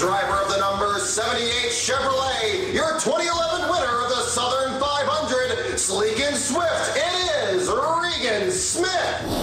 driver of the number 78 Chevrolet, your 2011 winner of the Southern 500, sleek and swift, it is Regan Smith.